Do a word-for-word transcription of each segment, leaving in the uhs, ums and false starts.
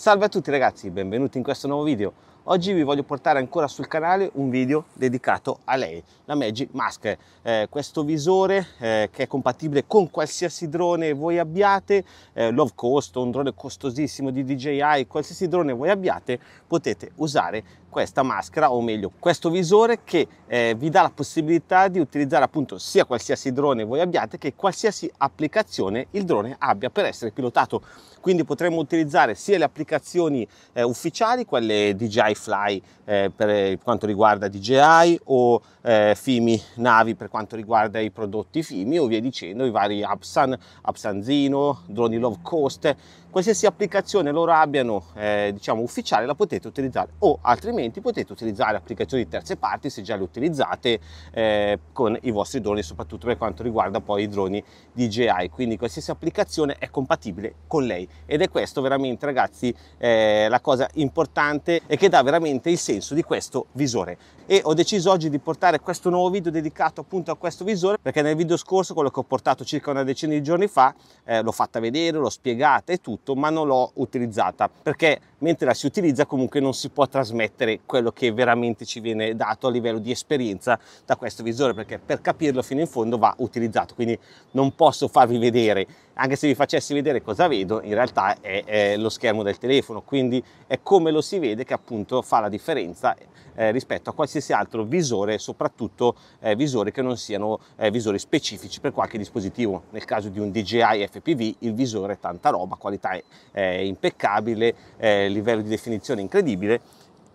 Salve a tutti ragazzi, benvenuti in questo nuovo video. Oggi vi voglio portare ancora sul canale un video dedicato a lei, la Magic Mask. Eh, questo visore eh, che è compatibile con qualsiasi drone voi abbiate, eh, low cost, un drone costosissimo di D J I, qualsiasi drone voi abbiate potete usare questa maschera, o meglio questo visore, che eh, vi dà la possibilità di utilizzare appunto sia qualsiasi drone voi abbiate che qualsiasi applicazione il drone abbia per essere pilotato. Quindi potremo utilizzare sia le applicazioni eh, ufficiali, quelle D J I Fly eh, per quanto riguarda D J I, o eh, Fimi Navi per quanto riguarda i prodotti Fimi, o via dicendo, i vari Hubsan, Hubsan Zino, droni low cost. Qualsiasi applicazione loro abbiano eh, diciamo ufficiale la potete utilizzare, o altrimenti potete utilizzare applicazioni di terze parti se già le utilizzate eh, con i vostri droni, soprattutto per quanto riguarda poi i droni D J I. Quindi qualsiasi applicazione è compatibile con lei, ed è questo veramente ragazzi eh, la cosa importante e che dà veramente il senso di questo visore. E ho deciso oggi di portare questo nuovo video dedicato appunto a questo visore, perché nel video scorso, quello che ho portato circa una decina di giorni fa, eh, l'ho fatta vedere, l'ho spiegata e tutto, ma non l'ho utilizzata, perché mentre la si utilizza comunque non si può trasmettere quello che veramente ci viene dato a livello di esperienza da questo visore, perché per capirlo fino in fondo va utilizzato. Quindi non posso farvi vedere, anche se vi facessi vedere cosa vedo, in realtà è, è lo schermo del telefono, quindi è come lo si vede che appunto fa la differenza eh, rispetto a qualsiasi altro visore, soprattutto eh, visori che non siano eh, visori specifici per qualche dispositivo. Nel caso di un D J I F P V il visore è tanta roba, qualità è, è impeccabile, eh, livello di definizione incredibile,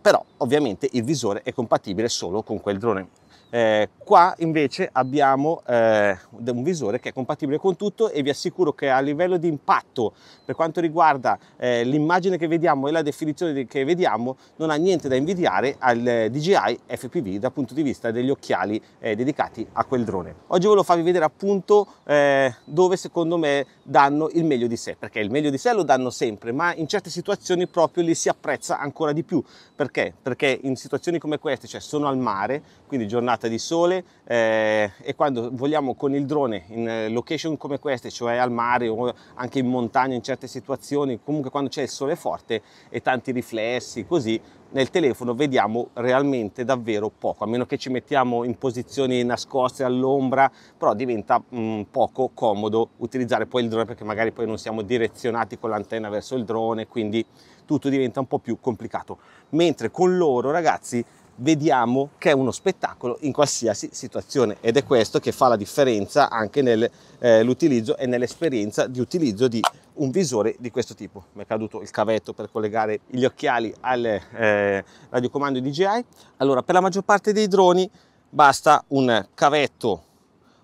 però ovviamente il visore è compatibile solo con quel drone. Eh, qua invece abbiamo eh, un visore che è compatibile con tutto, e vi assicuro che a livello di impatto, per quanto riguarda eh, l'immagine che vediamo e la definizione che vediamo, non ha niente da invidiare al D J I F P V dal punto di vista degli occhiali eh, dedicati a quel drone. Oggi volevo farvi vedere appunto eh, dove secondo me danno il meglio di sé, perché il meglio di sé lo danno sempre, ma in certe situazioni proprio li si apprezza ancora di più. Perché? Perché in situazioni come queste, cioè sono al mare, quindi giornata di sole, eh, e quando vogliamo con il drone in location come queste, cioè al mare o anche in montagna in certe situazioni, comunque quando c'è il sole forte e tanti riflessi così, nel telefono vediamo realmente davvero poco, a meno che ci mettiamo in posizioni nascoste all'ombra, però diventa mh, poco comodo utilizzare poi il drone, perché magari poi non siamo direzionati con l'antenna verso il drone, quindi tutto diventa un po' più complicato. Mentre con loro ragazzi vediamo che è uno spettacolo in qualsiasi situazione, ed è questo che fa la differenza anche nell'utilizzo eh, e nell'esperienza di utilizzo di un visore di questo tipo. Mi è caduto il cavetto per collegare gli occhiali al eh, radiocomando D J I. Allora, per la maggior parte dei droni basta un cavetto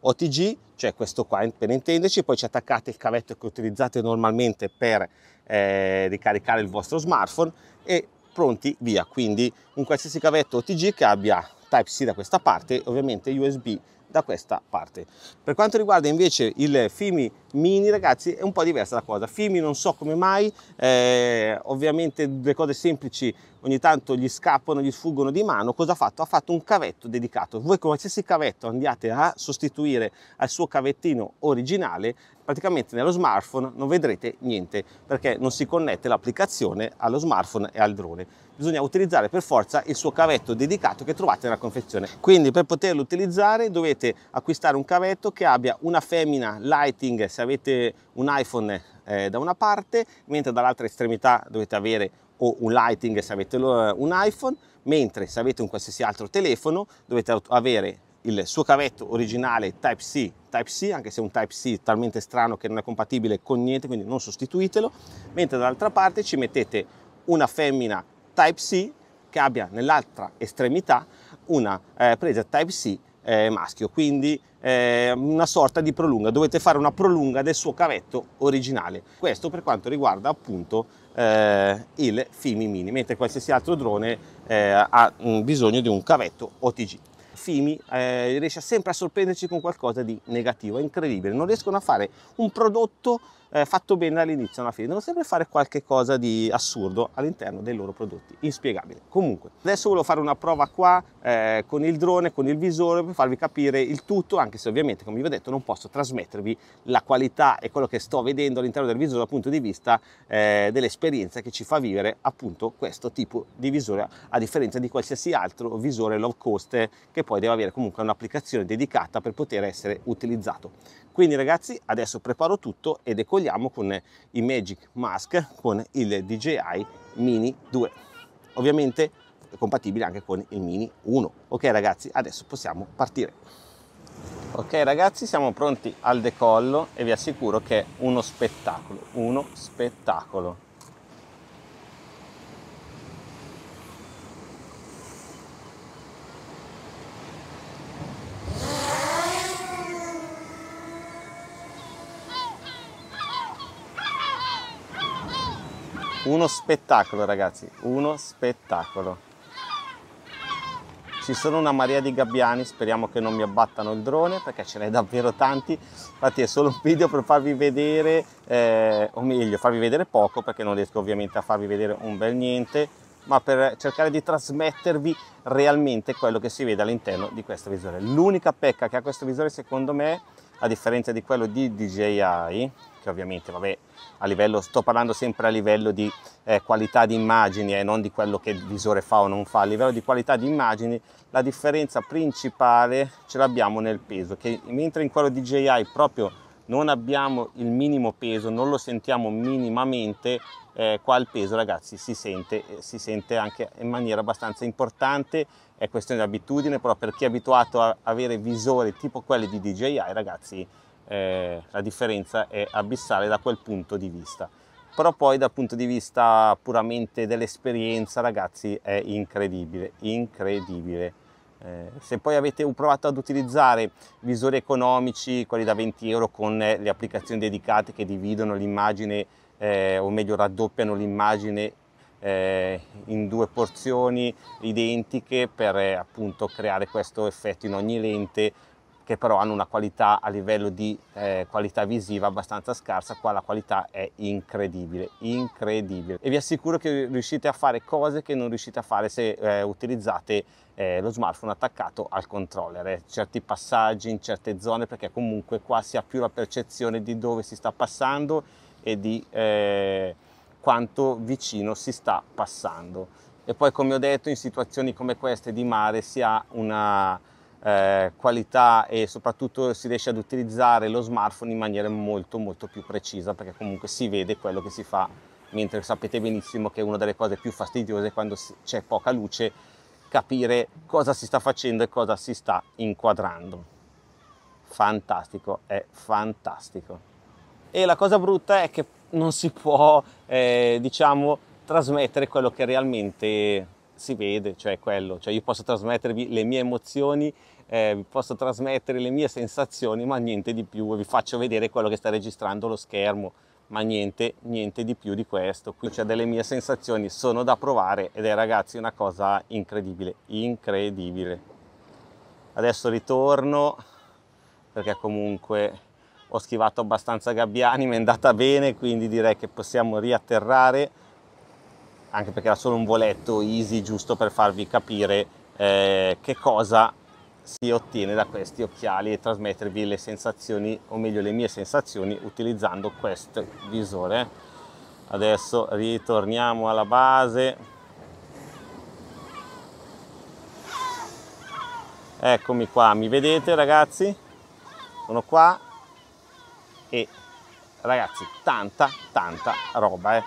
O T G, cioè questo qua per intenderci, poi ci attaccate il cavetto che utilizzate normalmente per eh, ricaricare il vostro smartphone e pronti via. Quindi un qualsiasi cavetto O T G che abbia Type C da questa parte, ovviamente U S B da questa parte. Per quanto riguarda invece il Fimi Mini ragazzi è un po' diversa la cosa. Fimi non so come mai, eh, ovviamente le cose semplici ogni tanto gli scappano, gli sfuggono di mano. Cosa ha fatto? Ha fatto un cavetto dedicato. Voi con qualsiasi cavetto andiate a sostituire al suo cavettino originale, praticamente nello smartphone non vedrete niente, perché non si connette l'applicazione allo smartphone e al drone. Bisogna utilizzare per forza il suo cavetto dedicato che trovate nella confezione. Quindi per poterlo utilizzare dovete acquistare un cavetto che abbia una femmina lighting se avete un iPhone eh, da una parte, mentre dall'altra estremità dovete avere o un lighting se avete un iPhone, mentre se avete un qualsiasi altro telefono dovete avere il suo cavetto originale Type C, Type C, anche se un Type C talmente strano che non è compatibile con niente, quindi non sostituitelo, mentre dall'altra parte ci mettete una femmina Type C che abbia nell'altra estremità una eh, presa Type C eh, maschio, quindi eh, una sorta di prolunga, dovete fare una prolunga del suo cavetto originale. Questo per quanto riguarda appunto eh, il Fimi Mini, mentre qualsiasi altro drone eh, ha mh, bisogno di un cavetto O T G. Fimi eh, riesce sempre a sorprenderci con qualcosa di negativo, è incredibile, non riescono a fare un prodotto eh, fatto bene dall'inizio alla fine, devono sempre fare qualche cosa di assurdo all'interno dei loro prodotti, inspiegabile. Comunque adesso volevo fare una prova qua eh, con il drone, con il visore, per farvi capire il tutto, anche se ovviamente, come vi ho detto, non posso trasmettervi la qualità e quello che sto vedendo all'interno del visore dal punto di vista eh, dell'esperienza che ci fa vivere appunto questo tipo di visore, a differenza di qualsiasi altro visore low cost, che poi deve avere comunque un'applicazione dedicata per poter essere utilizzato. Quindi ragazzi, adesso preparo tutto e decolliamo con i Magic Mask con il D J I Mini due, ovviamente è compatibile anche con il Mini uno. Ok ragazzi, adesso possiamo partire. Ok ragazzi, siamo pronti al decollo e vi assicuro che è uno spettacolo, uno spettacolo. Uno spettacolo ragazzi, uno spettacolo. Ci sono una marea di gabbiani, speriamo che non mi abbattano il drone perché ce n'è davvero tanti. Infatti è solo un video per farvi vedere, eh, o meglio farvi vedere poco, perché non riesco ovviamente a farvi vedere un bel niente, ma per cercare di trasmettervi realmente quello che si vede all'interno di questo visore. L'unica pecca che ha questo visore, secondo me, a differenza di quello di D J I, che ovviamente, vabbè, a livello, sto parlando sempre a livello di eh, qualità di immagini e eh, non di quello che il visore fa o non fa, a livello di qualità di immagini la differenza principale ce l'abbiamo nel peso, che mentre in quello D J I proprio non abbiamo il minimo peso, non lo sentiamo minimamente, eh, qua il peso ragazzi si sente, si sente anche in maniera abbastanza importante. È questione di abitudine, però per chi è abituato a avere visori tipo quelli di D J I ragazzi, Eh, la differenza è abissale da quel punto di vista. Però poi dal punto di vista puramente dell'esperienza ragazzi è incredibile, incredibile. Eh, se poi avete provato ad utilizzare visori economici, quelli da venti euro con le applicazioni dedicate che dividono l'immagine, eh, o meglio raddoppiano l'immagine eh, in due porzioni identiche per eh, appunto creare questo effetto in ogni lente, che però hanno una qualità a livello di eh, qualità visiva abbastanza scarsa, qua la qualità è incredibile, incredibile. E vi assicuro che riuscite a fare cose che non riuscite a fare se eh, utilizzate eh, lo smartphone attaccato al controller, eh, certi passaggi in certe zone, perché comunque qua si ha più la percezione di dove si sta passando e di eh, quanto vicino si sta passando. E poi, come ho detto, in situazioni come queste di mare si ha una Eh, qualità e soprattutto si riesce ad utilizzare lo smartphone in maniera molto molto più precisa, perché comunque si vede quello che si fa, mentre sapete benissimo che è una delle cose più fastidiose quando c'è poca luce, capire cosa si sta facendo e cosa si sta inquadrando. Fantastico, è fantastico. E la cosa brutta è che non si può eh, diciamo trasmettere quello che realmente si vede, cioè quello, cioè io posso trasmettervi le mie emozioni, eh, posso trasmettere le mie sensazioni, ma niente di più. Vi faccio vedere quello che sta registrando lo schermo, ma niente, niente di più di questo. Qui c'è delle mie sensazioni, sono da provare ed è ragazzi una cosa incredibile, incredibile. Adesso ritorno perché comunque ho schivato abbastanza gabbiani, mi è andata bene, quindi direi che possiamo riatterrare, anche perché era solo un voletto easy giusto per farvi capire eh, che cosa si ottiene da questi occhiali e trasmettervi le sensazioni, o meglio le mie sensazioni, utilizzando questo visore. Adesso ritorniamo alla base. Eccomi qua, mi vedete ragazzi? Sono qua e ragazzi tanta tanta roba, eh.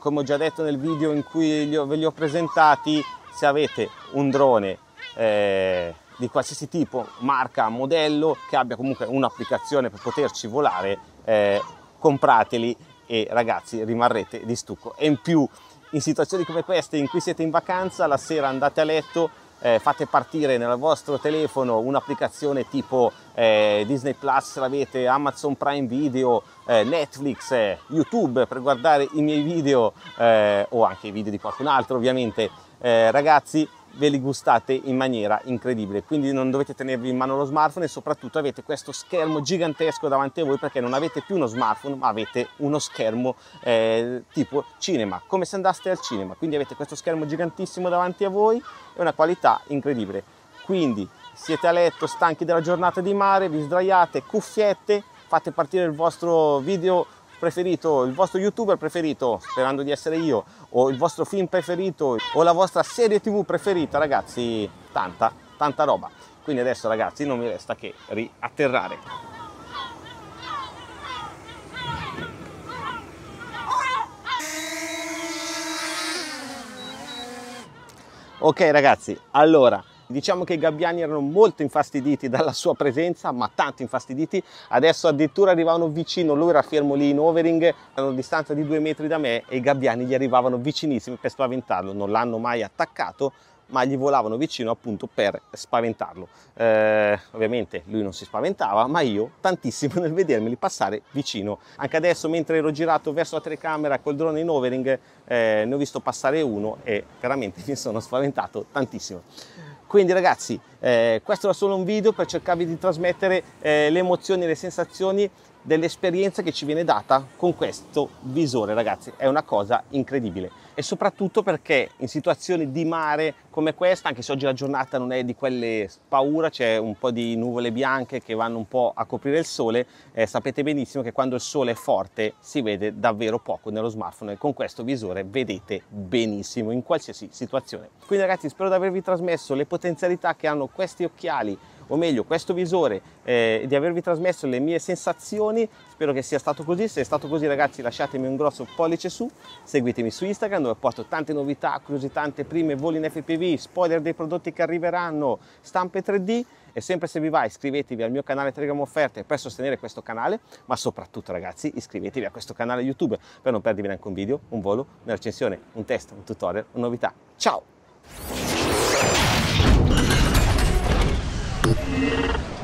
Come ho già detto nel video in cui li ho, ve li ho presentati, se avete un drone eh, di qualsiasi tipo, marca, modello, che abbia comunque un'applicazione per poterci volare, eh, comprateli e ragazzi rimarrete di stucco. E in più, in situazioni come queste in cui siete in vacanza, la sera andate a letto, eh, fate partire nel vostro telefono un'applicazione tipo eh, Disney Plus, se l'avete, Amazon Prime Video, eh, Netflix, eh, YouTube per guardare i miei video eh, o anche i video di qualcun altro ovviamente. Eh, ragazzi, ve li gustate in maniera incredibile, quindi non dovete tenervi in mano lo smartphone e soprattutto avete questo schermo gigantesco davanti a voi, perché non avete più uno smartphone ma avete uno schermo eh, tipo cinema, come se andaste al cinema, quindi avete questo schermo gigantissimo davanti a voi e una qualità incredibile. Quindi siete a letto stanchi della giornata di mare, vi sdraiate, cuffiette, fate partire il vostro video preferito, il vostro youtuber preferito, sperando di essere io, o il vostro film preferito, o la vostra serie tv preferita. Ragazzi, tanta, tanta roba. Quindi adesso ragazzi non mi resta che riatterrare. Ok ragazzi, allora diciamo che i gabbiani erano molto infastiditi dalla sua presenza, ma tanto infastiditi, adesso addirittura arrivavano vicino, lui era fermo lì in overing, a una distanza di due metri da me, e i gabbiani gli arrivavano vicinissimi per spaventarlo, non l'hanno mai attaccato, ma gli volavano vicino appunto per spaventarlo. Eh, ovviamente lui non si spaventava, ma io tantissimo nel vedermeli passare vicino. Anche adesso mentre ero girato verso la telecamera col drone in overing, eh, ne ho visto passare uno e veramente mi sono spaventato tantissimo. Quindi ragazzi, eh, questo era solo un video per cercarvi di trasmettere eh, le emozioni e le sensazioni dell'esperienza che ci viene data con questo visore. Ragazzi, è una cosa incredibile, e soprattutto perché in situazioni di mare come questa, anche se oggi la giornata non è di quelle paura, c'è un po' di nuvole bianche che vanno un po' a coprire il sole, eh, sapete benissimo che quando il sole è forte si vede davvero poco nello smartphone, e con questo visore vedete benissimo in qualsiasi situazione. Quindi ragazzi, spero di avervi trasmesso le potenzialità che hanno questi occhiali, o meglio questo visore, eh, di avervi trasmesso le mie sensazioni. Spero che sia stato così. Se è stato così ragazzi, lasciatemi un grosso pollice su, seguitemi su Instagram dove porto tante novità, curiosità, anteprime, voli in F P V, spoiler dei prodotti che arriveranno, stampe tre D, e sempre se vi va iscrivetevi al mio canale Telegram Offerte per sostenere questo canale, ma soprattutto ragazzi iscrivetevi a questo canale YouTube per non perdervi neanche un video, un volo, una recensione, un test, un tutorial, una novità. Ciao! Yeah.